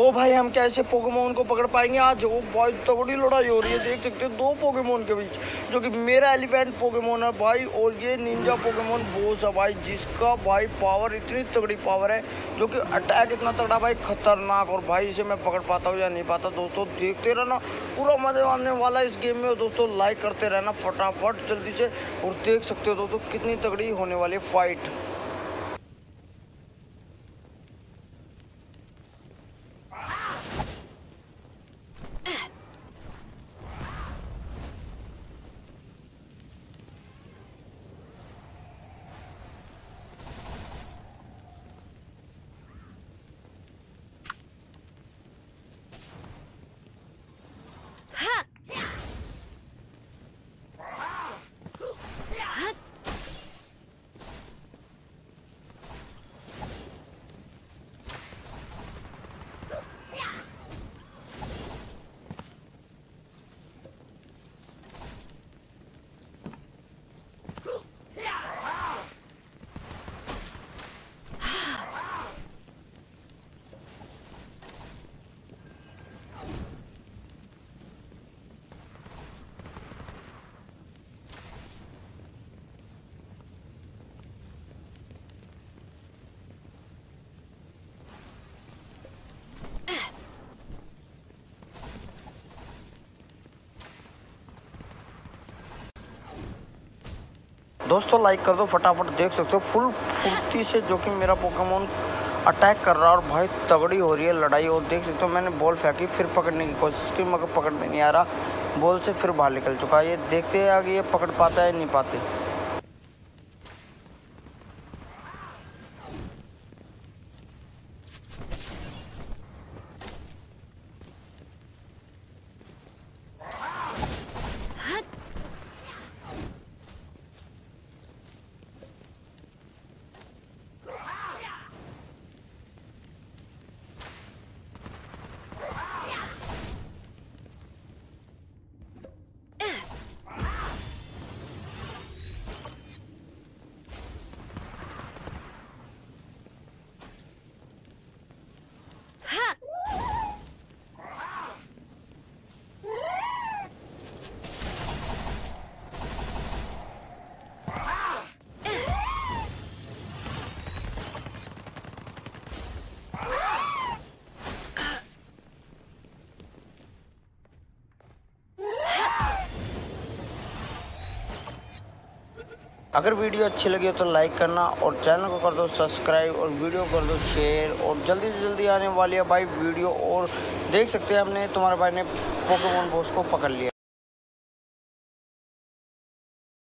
ओ भाई हम कैसे पोकेमोन को पकड़ पाएंगे आज। वो बहुत तगड़ी लड़ाई हो रही है, देख सकते हो दो पोकेमोन के बीच, जो कि मेरा एलिफेंट पोकेमोन है भाई और ये निंजा पोकेमोन बोस है भाई, जिसका भाई पावर इतनी तगड़ी पावर है, जो कि अटैक इतना तगड़ा भाई खतरनाक। और भाई इसे मैं पकड़ पाता हूँ या नहीं पाता दोस्तों देखते रहना, पूरा मजे आने वाला इस गेम में। दोस्तों लाइक करते रहना फटाफट जल्दी से, और देख सकते हो दोस्तों कितनी तगड़ी होने वाली फाइट। दोस्तों लाइक कर दो फटाफट, देख सकते हो फुल फुर्ती से जो कि मेरा पोकेमोन अटैक कर रहा है और भाई तगड़ी हो रही है लड़ाई। और देख सकते हो मैंने बॉल फेंकी, फिर पकड़ने की कोशिश की मगर पकड़ में नहीं आ रहा, बॉल से फिर बाहर निकल चुका है। ये देखते हैं आगे ये पकड़ पाता है नहीं पाते। अगर वीडियो अच्छी लगी हो तो लाइक करना और चैनल को कर दो सब्सक्राइब और वीडियो कर दो शेयर। और जल्दी से जल्दी आने वाली है भाई वीडियो। और देख सकते हैं हमने तुम्हारे भाई ने पोकेमॉन बॉस को पकड़ लिया।